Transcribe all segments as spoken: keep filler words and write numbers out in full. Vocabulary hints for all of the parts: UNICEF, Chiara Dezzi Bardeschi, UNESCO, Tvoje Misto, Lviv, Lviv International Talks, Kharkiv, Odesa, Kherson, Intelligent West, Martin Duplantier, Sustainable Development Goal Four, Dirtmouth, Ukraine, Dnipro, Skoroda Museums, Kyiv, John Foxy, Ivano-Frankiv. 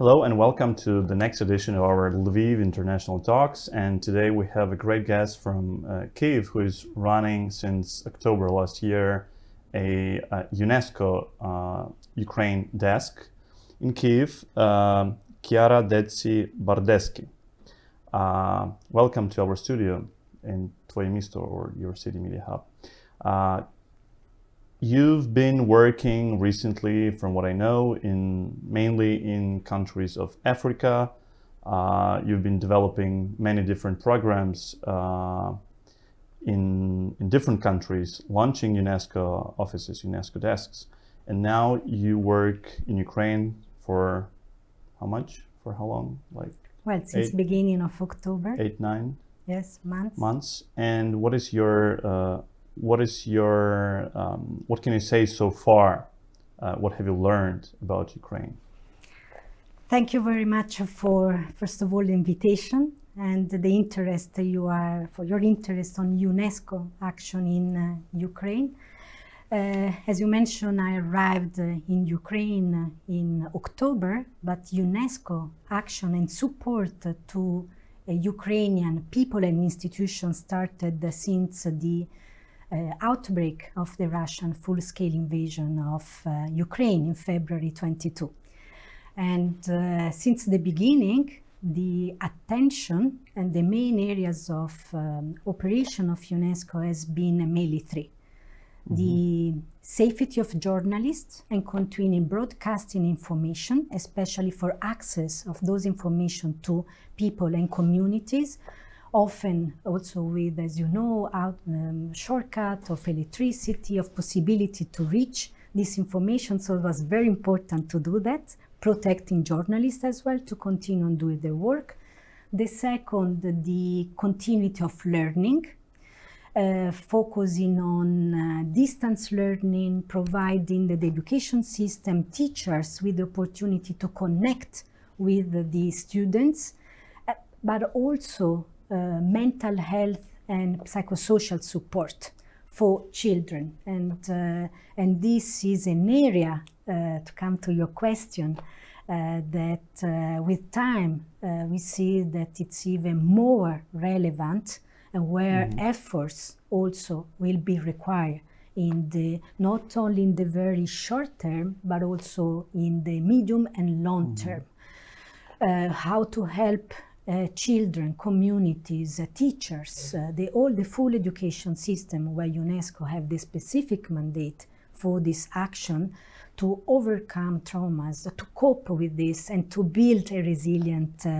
Hello and welcome to the next edition of our Lviv International Talks, and today we have a great guest from uh, Kyiv, who is running since October last year a, a UNESCO uh, Ukraine desk in Kyiv, uh, Chiara Dezzi Bardeschi. Uh, welcome to our studio in Tvoje Misto, or your city media hub. Uh, You've been working recently, from what I know, in mainly in countries of Africa. Uh, you've been developing many different programs uh, in, in different countries, launching UNESCO offices, UNESCO desks. And now you work in Ukraine for how much? For how long? Like Well, since eight, beginning of October. Eight, nine? Yes, months. Months. And what is your... Uh, What is your, um, what can you say so far? Uh, what have you learned about Ukraine? Thank you very much for, first of all, the invitation and the interest you are, for your interest on UNESCO action in uh, Ukraine. Uh, as you mentioned, I arrived in Ukraine in October, but UNESCO action and support to uh, Ukrainian people and institutions started since the Uh, outbreak of the Russian full-scale invasion of uh, Ukraine in February twenty-two. And uh, since the beginning, the attention and the main areas of um, operation of UNESCO has been mainly three. Mm-hmm. The safety of journalists and continuing broadcasting information, especially for access of those information to people and communities, often also with, as you know, out, um, shortcut of electricity, of possibility to reach this information. So it was very important to do that, protecting journalists as well to continue and do their work. The second, the continuity of learning, uh, focusing on uh, distance learning, providing the, the education system, teachers with the opportunity to connect with the students, uh, but also Uh, mental health and psychosocial support for children. And, uh, and this is an area, uh, to come to your question, uh, that uh, with time uh, we see that it's even more relevant and where mm-hmm. efforts also will be required in the, not only in the very short term, but also in the medium and long mm-hmm. term. Uh, how to help Uh, children, communities, uh, teachers, uh, the, all the full education system where UNESCO have the specific mandate for this action to overcome traumas, to cope with this and to build a resilient uh,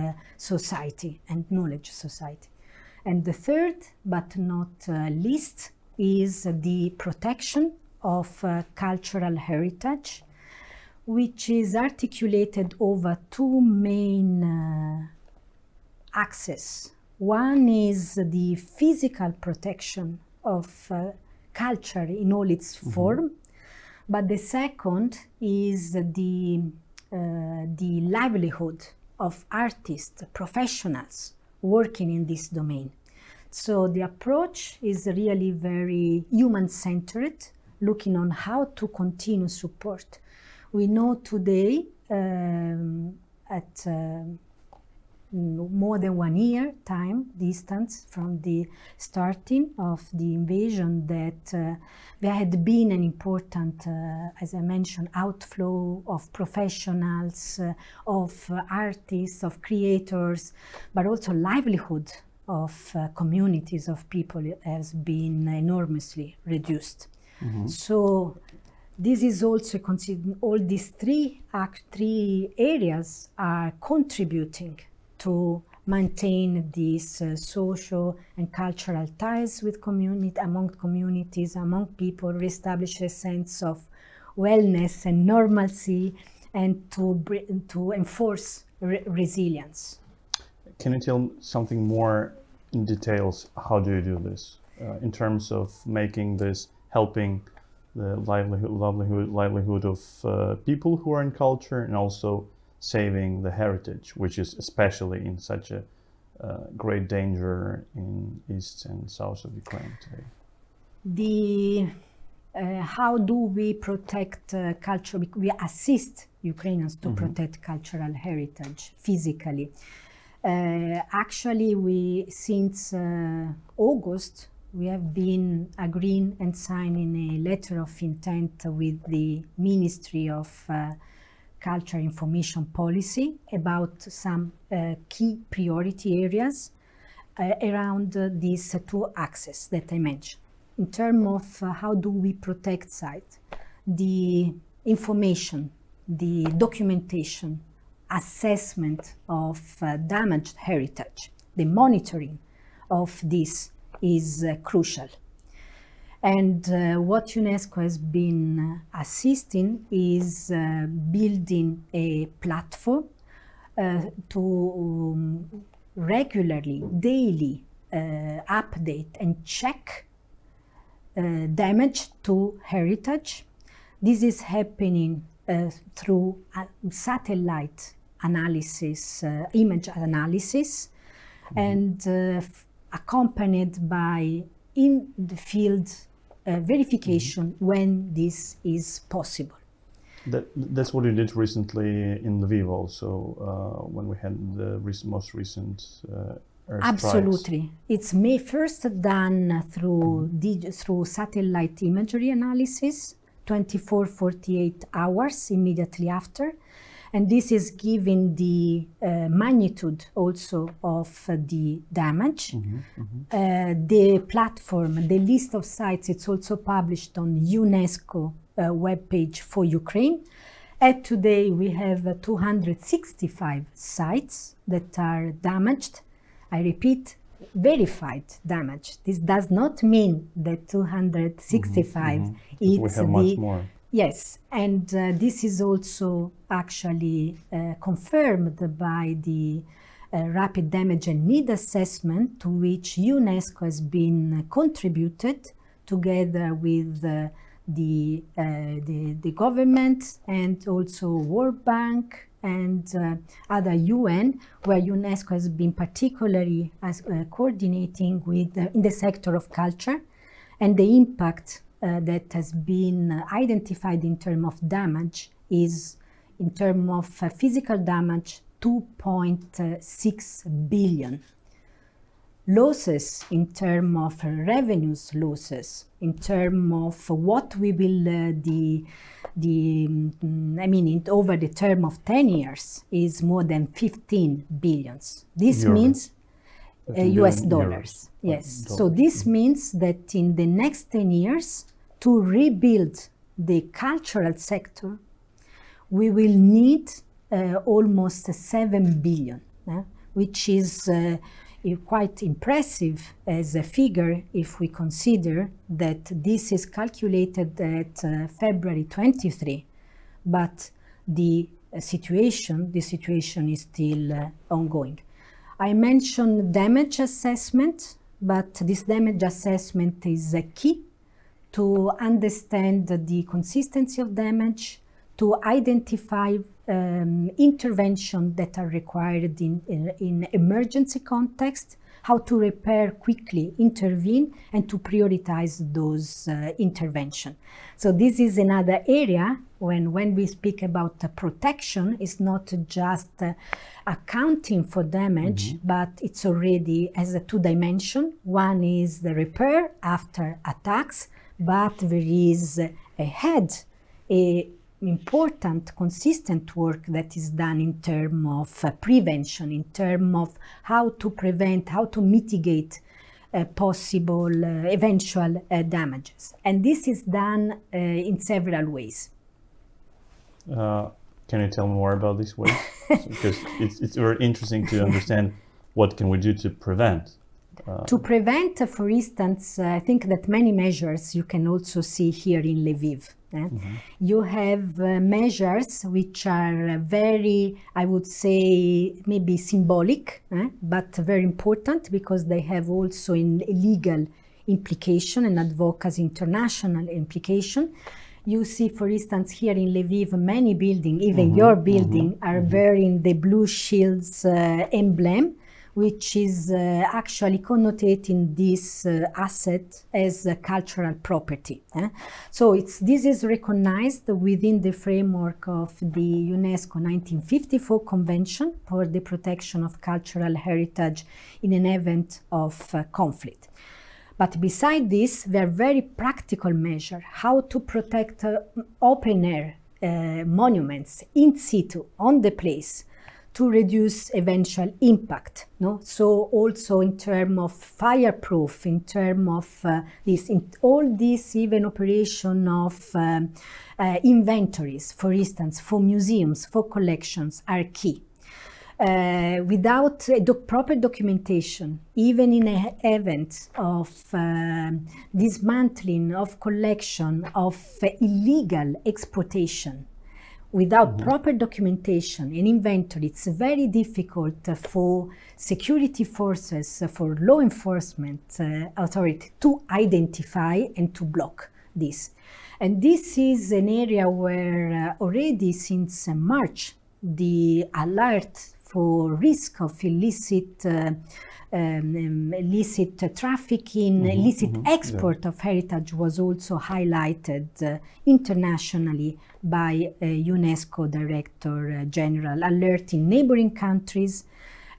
society and knowledge society. And the third, but not uh, least, is the protection of uh, cultural heritage, which is articulated over two main uh, access. One is the physical protection of uh, culture in all its mm-hmm. form, but the second is the, uh, the livelihood of artists, professionals working in this domain. So the approach is really very human-centered, looking on how to continue support. We know today um, at uh, more than one year time distance from the starting of the invasion that uh, there had been an important, uh, as I mentioned, outflow of professionals, uh, of uh, artists, of creators, but also livelihood of uh, communities of people has been enormously reduced. Mm-hmm. So this is also considered, all these three, act, three areas are contributing to maintain these uh, social and cultural ties with community, among communities, among people, reestablish a sense of wellness and normalcy, and to, to enforce re resilience. Can you tell something more in details? How do you do this uh, in terms of making this, helping the livelihood, livelihood, livelihood of uh, people who are in culture, and also saving the heritage, which is especially in such a uh, great danger in east and south of Ukraine today? The uh, how do we protect uh, culture? We assist Ukrainians to mm-hmm. protect cultural heritage physically. Uh, actually, we since uh, August, we have been agreeing and signing a letter of intent with the Ministry of uh, Culture Information Policy about some uh, key priority areas uh, around uh, these uh, two axes that I mentioned. In terms of uh, how do we protect sites, the information, the documentation, assessment of uh, damaged heritage, the monitoring of this is uh, crucial. And uh, what UNESCO has been uh, assisting is uh, building a platform uh, to um, regularly, daily uh, update and check uh, damage to heritage. This is happening uh, through uh, satellite analysis, uh, image analysis, mm-hmm. and uh, accompanied by in the field uh, verification mm-hmm. when this is possible. That, that's what you did recently in Lviv also, uh, when we had the recent, most recent uh, air Absolutely. Strikes. It's May first done through, mm-hmm. through satellite imagery analysis, twenty-four forty-eight hours immediately after. And this is given the uh, magnitude also of uh, the damage. Mm-hmm, mm-hmm. Uh, the platform, the list of sites, it's also published on UNESCO uh, webpage for Ukraine. At today, we have uh, two hundred sixty-five sites that are damaged. I repeat, verified damage. This does not mean that two hundred sixty-five mm-hmm, mm-hmm. is the... Yes, and uh, this is also actually uh, confirmed by the uh, rapid damage and need assessment, to which UNESCO has been uh, contributed together with uh, the, uh, the, the government and also World Bank and uh, other U N, where UNESCO has been particularly as, uh, coordinating with uh, in the sector of culture and the impact Uh, that has been uh, identified in terms of damage is, in terms of uh, physical damage, two point six billion. Losses in terms of uh, revenues losses, in terms of uh, what we will, uh, the, the um, I mean, in, over the term of ten years is more than fifteen billions. This Euro. means Uh, U S dollars, euros. yes. Dollars. So this mm-hmm. means that in the next ten years, to rebuild the cultural sector, we will need uh, almost seven billion, uh, which is uh, quite impressive as a figure if we consider that this is calculated at uh, February twenty-third, but the uh, situation, the situation is still uh, ongoing. I mentioned damage assessment, but this damage assessment is a key to understand the consistency of damage, to identify um, interventions that are required in, in, in emergency context, how to repair quickly, intervene, and to prioritize those uh, interventions. So this is another area when, when we speak about uh, protection, it's not just uh, accounting for damage, mm-hmm. but it's already as a two dimension. One is the repair after attacks, but there is ahead a important, consistent work that is done in terms of uh, prevention, in terms of how to prevent, how to mitigate uh, possible uh, eventual uh, damages. And this is done uh, in several ways. Uh, can you tell me more about these ways? Because it's, it's very interesting to understand what can we do to prevent. Uh, to prevent, uh, for instance, uh, I think that many measures you can also see here in Lviv. Eh? Mm-hmm. You have uh, measures which are very, I would say, maybe symbolic, eh? but very important, because they have also an legal implication and advocacy international implication. You see, for instance, here in Lviv, many buildings, even mm-hmm. your building, mm-hmm. are mm-hmm. wearing the Blue Shields uh, emblem, which is uh, actually connotating this uh, asset as a cultural property. Eh? So it's, this is recognized within the framework of the UNESCO nineteen fifty-four Convention for the Protection of Cultural Heritage in an Event of uh, Conflict. But beside this, there are very practical measures, how to protect uh, open air uh, monuments in situ, on the place, to reduce eventual impact. No? So also in terms of fireproof, in terms of uh, this, in all this even operation of um, uh, inventories, for instance, for museums, for collections are key. Uh, without a doc proper documentation, even in an event of uh, dismantling of collection, of uh, illegal exportation, without mm-hmm. proper documentation and inventory, it's very difficult uh, for security forces, uh, for law enforcement uh, authority to identify and to block this. And this is an area where uh, already since uh, March, the alert for risk of illicit, uh, um, illicit uh, trafficking, mm-hmm, illicit mm-hmm, export yeah. of heritage was also highlighted uh, internationally by uh, UNESCO Director uh, General, alerting neighboring countries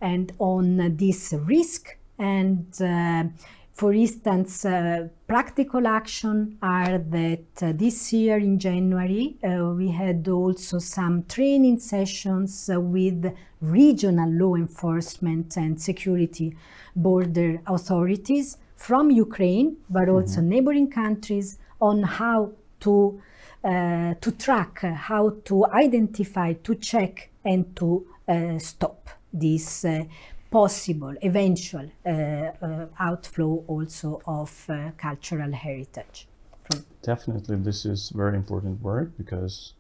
and on uh, this risk. And uh, for instance, uh, practical action are that uh, this year in January, uh, we had also some training sessions uh, with regional law enforcement and security border authorities from Ukraine, but mm-hmm. also neighboring countries on how to, uh, to track, uh, how to identify, to check and to uh, stop this uh, possible, eventual uh, uh, outflow also of uh, cultural heritage. From Definitely, this is very important work because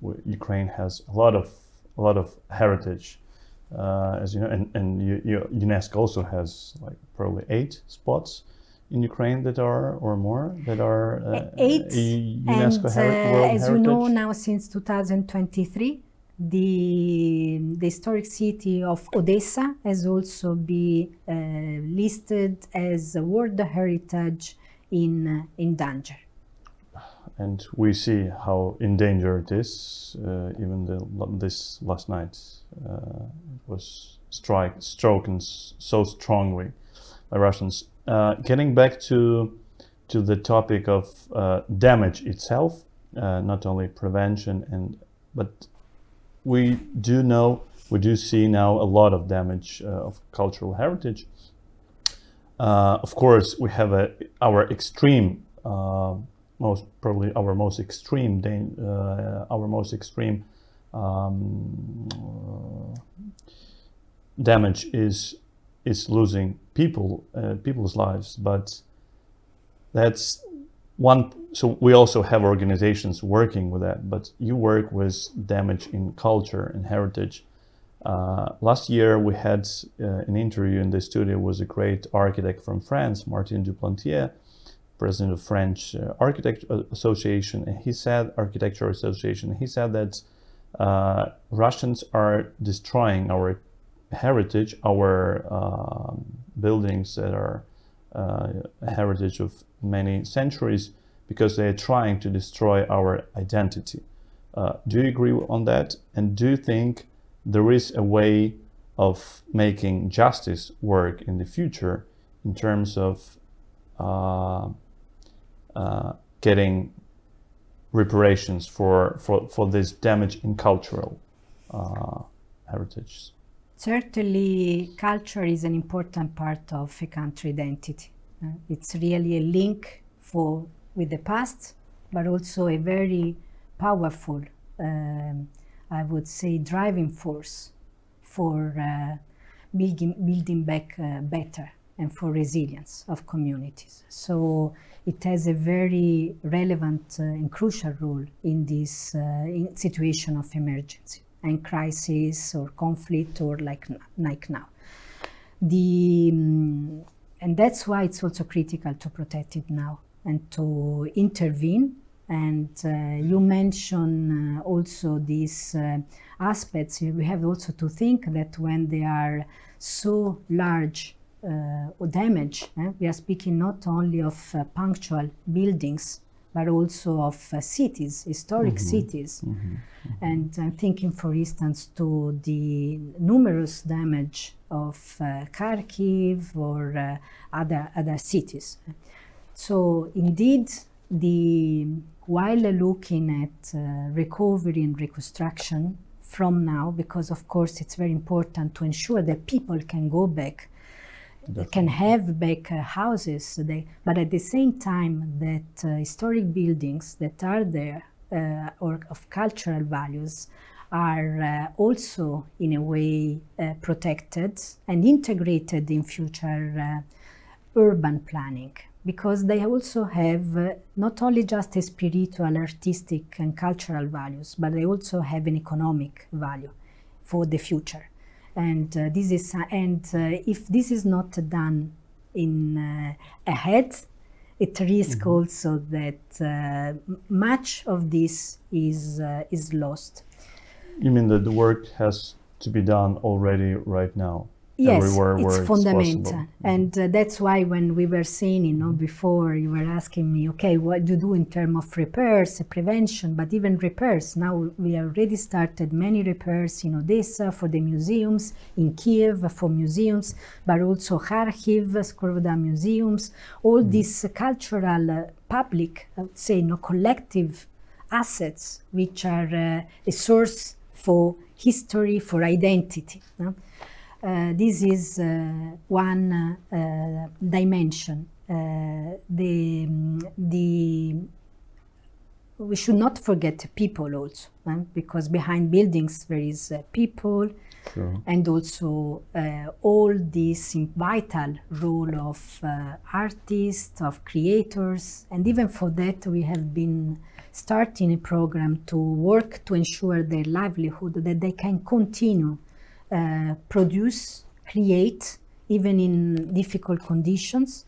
we, Ukraine has a lot of a lot of heritage, uh, as you know, and and you, you, UNESCO also has like probably eight spots in Ukraine that are or more that are uh, eight UNESCO and, heri uh, World as Heritage. As you know now, since two thousand twenty-three. The, the historic city of Odesa has also been uh, listed as a World Heritage in, uh, in danger. And we see how in danger it is, uh, even the, this last night uh, was strike, struck so strongly by Russians. Uh, getting back to, to the topic of uh, damage itself, uh, not only prevention, and but we do know, we do see now a lot of damage uh, of cultural heritage. Uh, of course, we have a, our extreme, uh, most probably our most extreme, uh, our most extreme um, uh, damage is is losing people, uh, people's lives. But that's one. So we also have organizations working with that, but you work with damage in culture and heritage. Uh, last year we had uh, an interview in the studio with a great architect from France, Martin Duplantier, president of French uh, Architect Association, and he said, Architecture Association, he said that uh, Russians are destroying our heritage, our uh, buildings that are uh, a heritage of many centuries, because they are trying to destroy our identity. Uh, do you agree on that? And do you think there is a way of making justice work in the future in terms of uh, uh, getting reparations for, for, for this damage in cultural uh, heritage? Certainly, culture is an important part of a country identity. Uh, it's really a link for with the past, but also a very powerful, um, I would say, driving force for uh, building, building back uh, better and for resilience of communities. So it has a very relevant uh, and crucial role in this uh, in situation of emergency and crisis or conflict or like, like now. The, um, and that's why it's also critical to protect it now and to intervene And uh, you mention uh, also these uh, aspects. We have also to think that when they are so large uh, or damage, eh, we are speaking not only of uh, punctual buildings, but also of uh, cities, historic mm-hmm. cities. Mm-hmm. And I'm thinking, for instance, to the numerous damage of uh, Kharkiv or uh, other, other cities. So indeed, the while looking at uh, recovery and reconstruction from now, because of course it's very important to ensure that people can go back, Definitely. can have back uh, houses, they, but at the same time that uh, historic buildings that are there uh, or of cultural values are uh, also in a way uh, protected and integrated in future uh, urban planning, because they also have uh, not only just a spiritual, artistic and cultural values, but they also have an economic value for the future. And uh, this is uh, and uh, if this is not done in uh, ahead, it risks mm-hmm. also that uh, much of this is uh, is lost. You mean that the work has to be done already right now? Yes, everywhere where it's, it's fundamental, possible. And uh, that's why when we were saying, you know, before you were asking me, okay, what do you do in terms of repairs, prevention, but even repairs. Now we already started many repairs in Odesa for the museums, in Kiev for museums, but also Kharkiv, Skoroda Museums, all mm. these cultural, uh, public, I would say, you know, collective assets, which are uh, a source for history, for identity. No? Uh, this is uh, one uh, uh, dimension. Uh, the, the, we should not forget people also, right? Because behind buildings there is uh, people, sure. and also uh, all this vital role of uh, artists, of creators, and even for that we have been starting a program to work to ensure their livelihood, that they can continue Uh, produce, create, even in difficult conditions.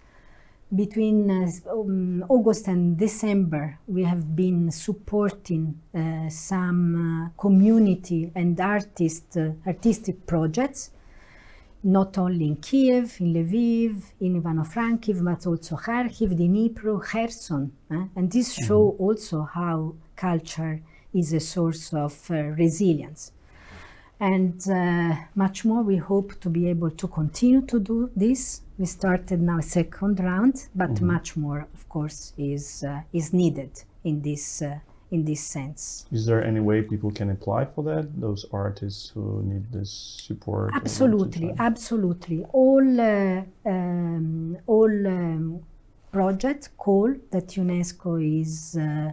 Between uh, um, August and December, we have been supporting uh, some uh, community and artist, uh, artistic projects, not only in Kiev, in Lviv, in Ivano-Frankiv, but also Kharkiv, Dnipro, Kherson. Eh? And this mm-hmm. show also how culture is a source of uh, resilience. And uh, much more, we hope to be able to continue to do this. We started now a second round, but mm-hmm. much more, of course, is uh, is needed in this uh, in this sense. Is there any way people can apply for that? Those artists who need this support? Absolutely, absolutely. All uh, um, all um, project call that UNESCO is. Uh,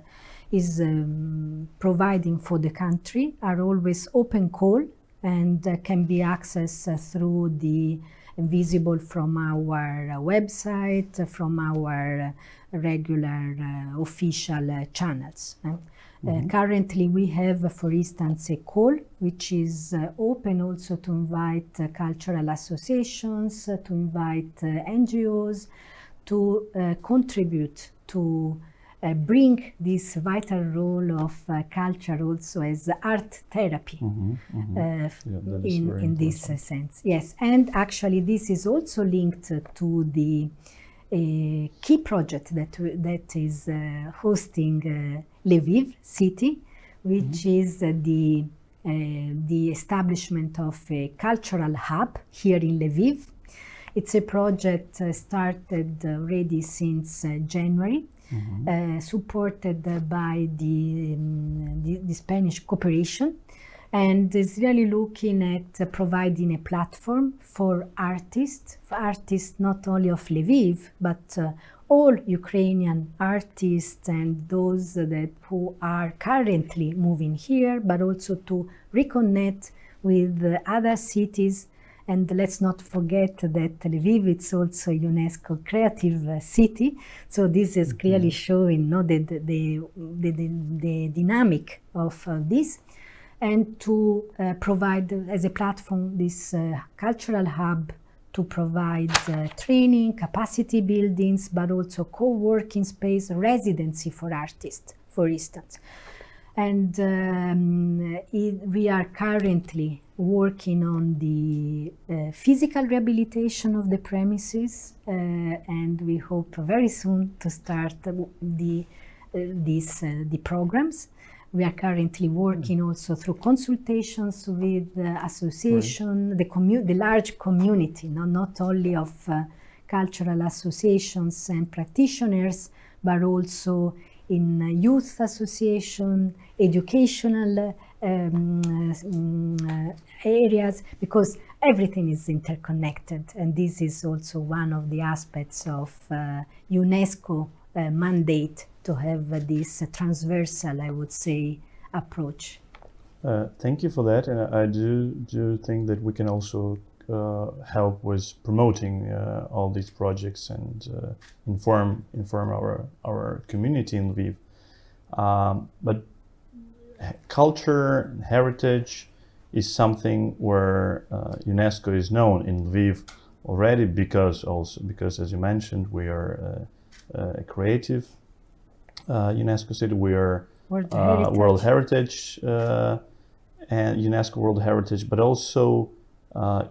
is um, providing for the country are always open call and uh, can be accessed uh, through the visible from our uh, website, uh, from our uh, regular uh, official uh, channels. Eh? Mm-hmm. uh, currently we have, uh, for instance, a call which is uh, open also to invite uh, cultural associations, uh, to invite uh, N G Os to uh, contribute to Uh, bring this vital role of uh, culture also as art therapy mm-hmm, mm-hmm. Uh, yeah, in, in this uh, sense. Yes, and actually this is also linked uh, to the uh, key project that, that is uh, hosting uh, Lviv city, which mm-hmm. is uh, the, uh, the establishment of a cultural hub here in Lviv. It's a project uh, started already since uh, January. Mm-hmm. uh, supported uh, by the, um, the, the Spanish cooperation, and is really looking at uh, providing a platform for artists, for artists not only of Lviv, but uh, all Ukrainian artists and those that who are currently moving here, but also to reconnect with uh, other cities. And let's not forget that Lviv is also a UNESCO creative uh, city. So this is mm-hmm. clearly showing no, the, the, the, the, the dynamic of uh, this. And to uh, provide as a platform this uh, cultural hub to provide uh, training, capacity buildings, but also co-working space, residency for artists, for instance. And um, it, we are currently working on the uh, physical rehabilitation of the premises, uh, and we hope very soon to start the, uh, these, uh, the programs. We are currently working also through consultations with uh, association, right. the, commu the large community, no? Not only of uh, cultural associations and practitioners, but also in uh, youth association, educational uh, um, uh, areas, because everything is interconnected. And this is also one of the aspects of uh, UNESCO uh, mandate to have uh, this uh, transversal, I would say, approach. Uh, thank you for that. And I do, do think that we can also Uh, help with promoting uh, all these projects and uh, inform inform our our community in Lviv. Um, but culture and heritage is something where uh, UNESCO is known in Lviv already, because also because as you mentioned, we are uh, uh, creative uh, UNESCO city. We are World uh, Heritage, World Heritage uh, and UNESCO World Heritage, but also. Uh,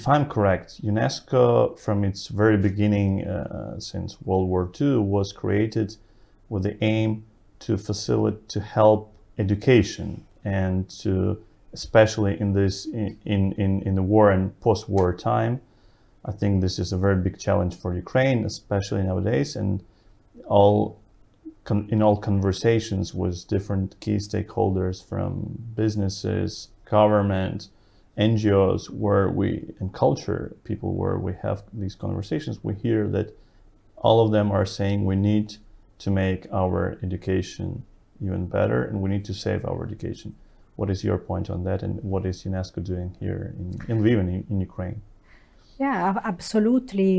if I'm correct, UNESCO, from its very beginning, uh, since World War Two, was created with the aim to facilitate, to help education, and to, especially in this, in, in, in the war and post-war time, I think this is a very big challenge for Ukraine, especially nowadays, and all, con in all conversations with different key stakeholders from businesses, government, N G Os, where we, and culture people, where we have these conversations, we hear that all of them are saying we need to make our education even better, and we need to save our education. What is your point on that, and what is UNESCO doing here in, in Lviv and in Ukraine? Yeah, absolutely.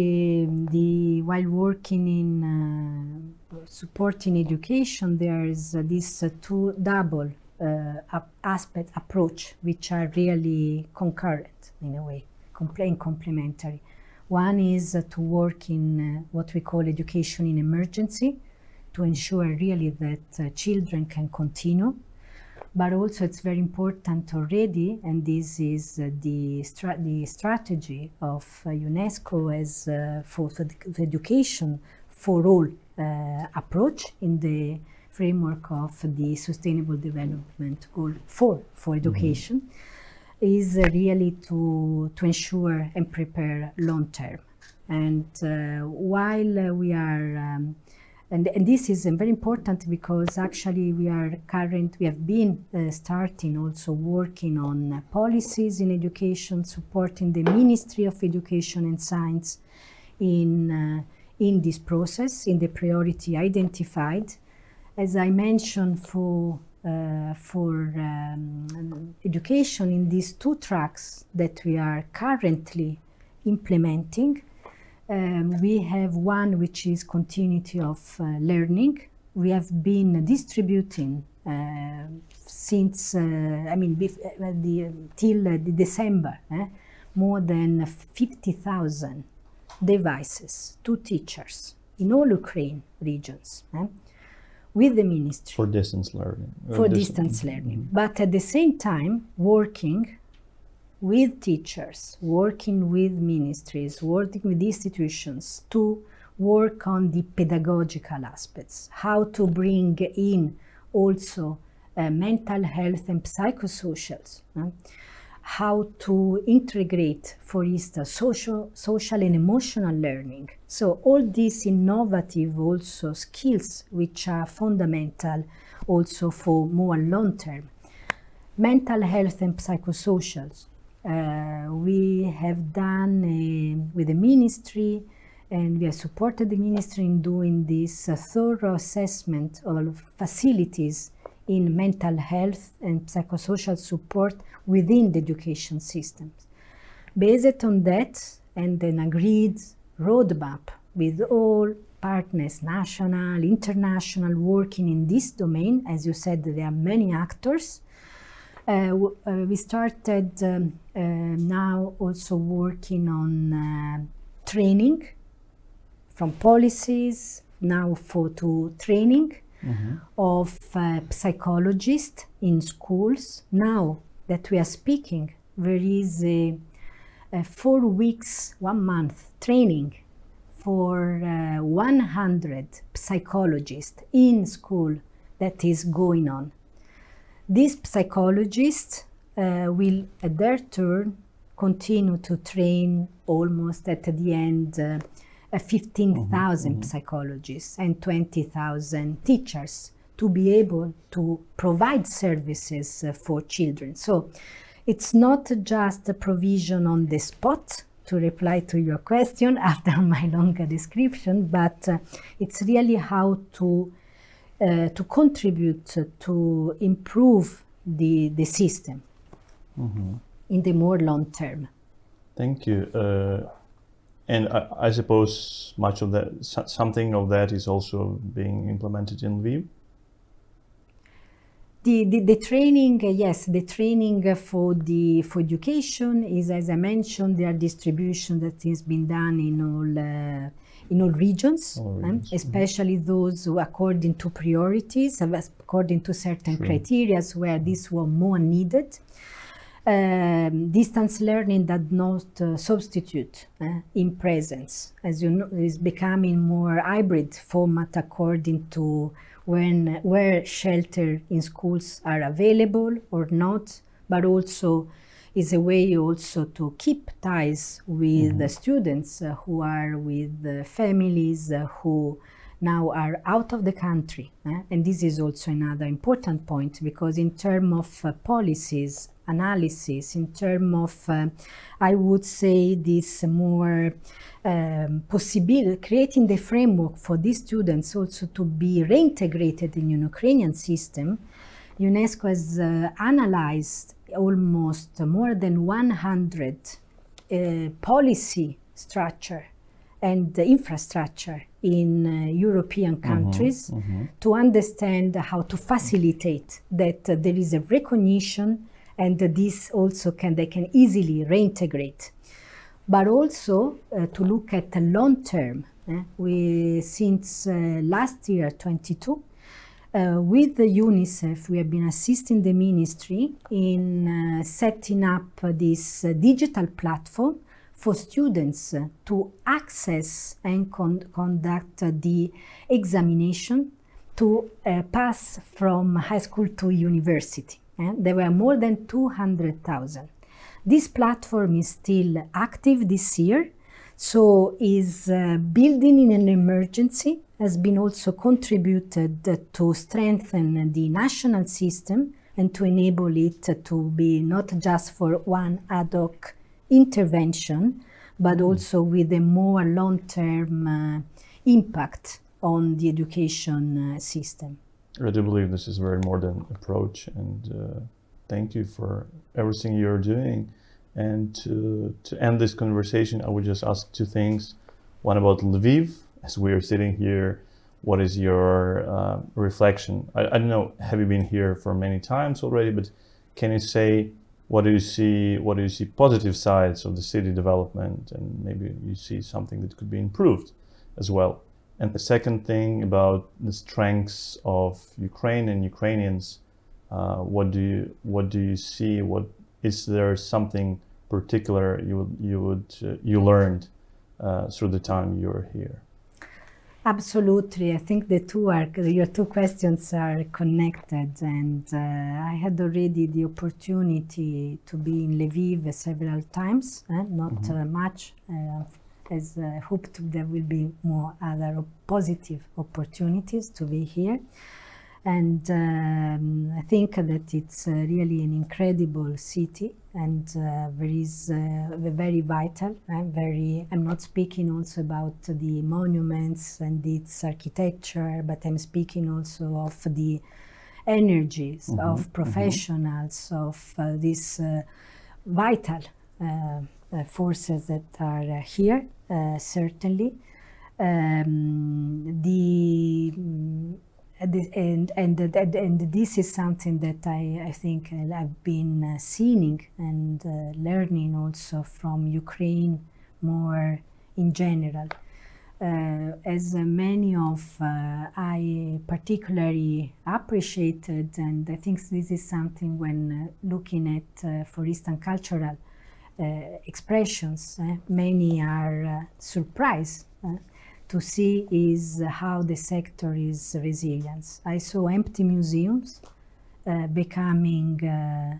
The, while working in uh, supporting education, there is uh, this uh, two double Uh, aspect approach, which are really concurrent in a way, compl complementary. One is uh, to work in uh, what we call education in emergency, to ensure really that uh, children can continue. But also it's very important already, and this is uh, the, stra the strategy of uh, UNESCO as uh, for, for the education for all uh, approach in the framework of the Sustainable Development Goal Four for education, mm-hmm. is really to, to ensure and prepare long term. And uh, while uh, we are, um, and, and this is very important because actually we are current, we have been uh, starting also working on uh, policies in education, supporting the Ministry of Education and Science in, uh, in this process, in the priority identified. As I mentioned, for, uh, for um, education in these two tracks that we are currently implementing, um, we have one which is continuity of uh, learning. We have been distributing uh, since, uh, I mean, the, uh, till uh, the December, eh, more than fifty thousand devices to teachers in all Ukraine regions. Eh? With the ministry. For distance learning. For distance, distance learning. Mm-hmm. But at the same time, working with teachers, working with ministries, working with institutions to work on the pedagogical aspects, how to bring in also uh, mental health and psychosocials, uh, how to integrate, for instance, social, social and emotional learning. So all these innovative also skills, which are fundamental also for more long term. Mental health and psychosocials. Uh, we have done a, with the ministry, and we have supported the ministry in doing this uh, thorough assessment of facilities in mental health and psychosocial support within the education systems. Based on that and an agreed roadmap with all partners, national, international, working in this domain, as you said, there are many actors. Uh, w uh, we started um, uh, now also working on uh, training, from policies now for to training, mm-hmm. of uh, psychologists in schools. Now that we are speaking, there is a, a four weeks, one month training for uh, one hundred psychologists in school that is going on. These psychologists uh, will, at their turn, continue to train almost at the end uh, fifteen thousand mm-hmm. psychologists and twenty thousand teachers to be able to provide services uh, for children. So it's not just a provision on the spot, to reply to your question after my longer description, but uh, it's really how to uh, to contribute to improve the, the system mm-hmm. in the more long term. Thank you. Uh, and I, I suppose much of that, something of that is also being implemented in Lviv? The, the, the training, uh, yes, the training for the for education is, as I mentioned, there are distribution that has been done in all uh, in all regions, all regions. Um, especially mm-hmm. those who, according to priorities, according to certain sure. criteria, where this was more needed. Um, distance learning does not uh, substitute uh, in presence, as you know, is becoming more hybrid format according to when where shelter in schools are available or not, but also is a way also to keep ties with mm-hmm. the students uh, who are with the families uh, who now are out of the country. Eh? And this is also another important point, because in terms of uh, policies, analysis, in terms of, uh, I would say, this more um, possibility, creating the framework for these students also to be reintegrated in an Ukrainian system, UNESCO has uh, analyzed almost more than one hundred uh, policy structure and infrastructure in uh, European countries mm-hmm, mm-hmm. to understand how to facilitate that uh, there is a recognition and uh, this also can, they can easily reintegrate. But also uh, to look at the long term, eh? we, since uh, last year, twenty-two, uh, with the UNICEF, we have been assisting the ministry in uh, setting up uh, this uh, digital platform for students uh, to access and con conduct uh, the examination to uh, pass from high school to university. And there were more than two hundred thousand. This platform is still active this year, so is uh, building in an emergency, has been also contributed to strengthen the national system and to enable it to be not just for one ad hoc intervention, but also with a more long-term uh, impact on the education uh, system. I do believe this is very modern approach, and uh, thank you for everything you're doing. And to, to end this conversation, I would just ask two things. One about Lviv, as we are sitting here, what is your uh, reflection? I, I don't know, have you been here for many times already, but can you say, what do you see, what do you see positive sides of the city development, and maybe you see something that could be improved as well? And the second thing about the strengths of Ukraine and Ukrainians, uh, what do you what do you see? What is there something particular you you would uh, you learned uh, through the time you were here? Absolutely, I think the two are your two questions are connected, and uh, I had already the opportunity to be in Lviv several times, eh? not mm-hmm. uh, much. Uh, as I uh, hoped there will be more other positive opportunities to be here. And um, I think that it's uh, really an incredible city, and uh, there is uh, very vital, uh, very, I'm not speaking also about the monuments and its architecture, but I'm speaking also of the energies mm-hmm, of professionals, mm-hmm. of uh, this uh, vital uh, Uh, forces that are uh, here, uh, certainly, um, the, the and, and and and this is something that I I think I've been uh, seeing and uh, learning also from Ukraine more in general. Uh, as uh, many of uh, I particularly appreciated, and I think this is something when uh, looking at, uh, for instance, cultural uh, expressions, uh, many are uh, surprised uh, to see is how the sector is resilient. I saw empty museums uh, becoming uh,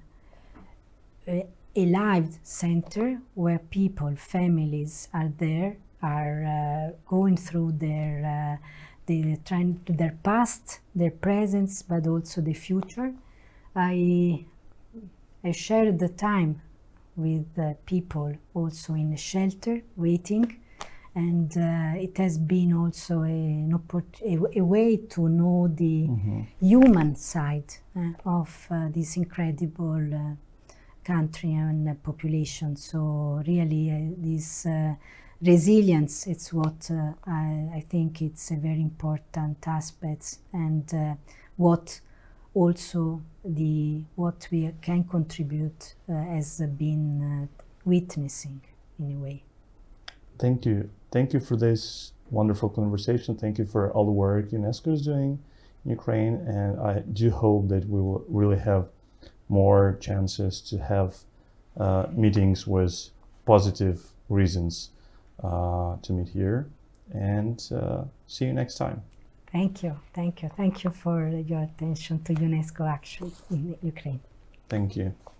a live center where people, families are there, are uh, going through their, uh, the trying their past, their presence, but also the future. I, I shared the time with uh, people also in the shelter waiting, and uh, it has been also a, an a, a way to know the mm-hmm. human side uh, of uh, this incredible uh, country and uh, population. So really uh, this uh, resilience, it's what uh, I, I think it's a very important aspect, and uh, what also the what we can contribute uh, has been uh, witnessing in a way. Thank you. Thank you for this wonderful conversation. Thank you for all the work UNESCO is doing in Ukraine, and I do hope that we will really have more chances to have uh, meetings with positive reasons Uh, to meet here, and uh, see you next time. Thank you, thank you, thank you for your attention to UNESCO Action in Ukraine. Thank you.